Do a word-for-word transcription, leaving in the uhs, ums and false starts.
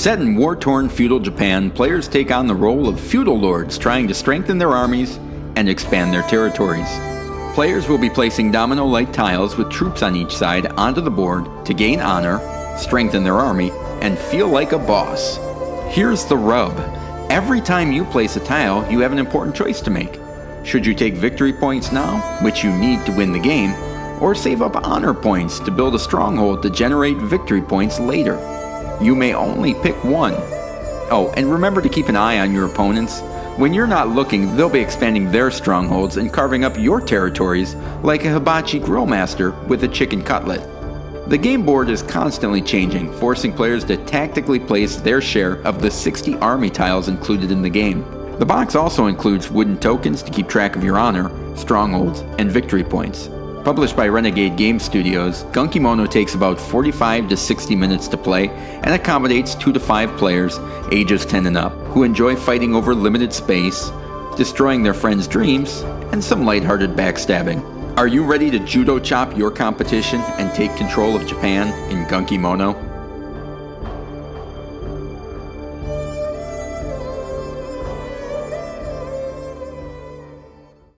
Set in war-torn feudal Japan, players take on the role of feudal lords trying to strengthen their armies and expand their territories. Players will be placing domino-like tiles with troops on each side onto the board to gain honor, strengthen their army, and feel like a boss. Here's the rub. Every time you place a tile, you have an important choice to make. Should you take victory points now, which you need to win the game, or save up honor points to build a stronghold to generate victory points later? You may only pick one. Oh, and remember to keep an eye on your opponents. When you're not looking, they'll be expanding their strongholds and carving up your territories like a hibachi grill master with a chicken cutlet. The game board is constantly changing, forcing players to tactically place their share of the sixty army tiles included in the game. The box also includes wooden tokens to keep track of your honor, strongholds, and victory points. Published by Renegade Game Studios, Gunkimono takes about forty-five to sixty minutes to play and accommodates two to five players, ages ten and up, who enjoy fighting over limited space, destroying their friends' dreams, and some lighthearted backstabbing. Are you ready to judo chop your competition and take control of Japan in Gunkimono?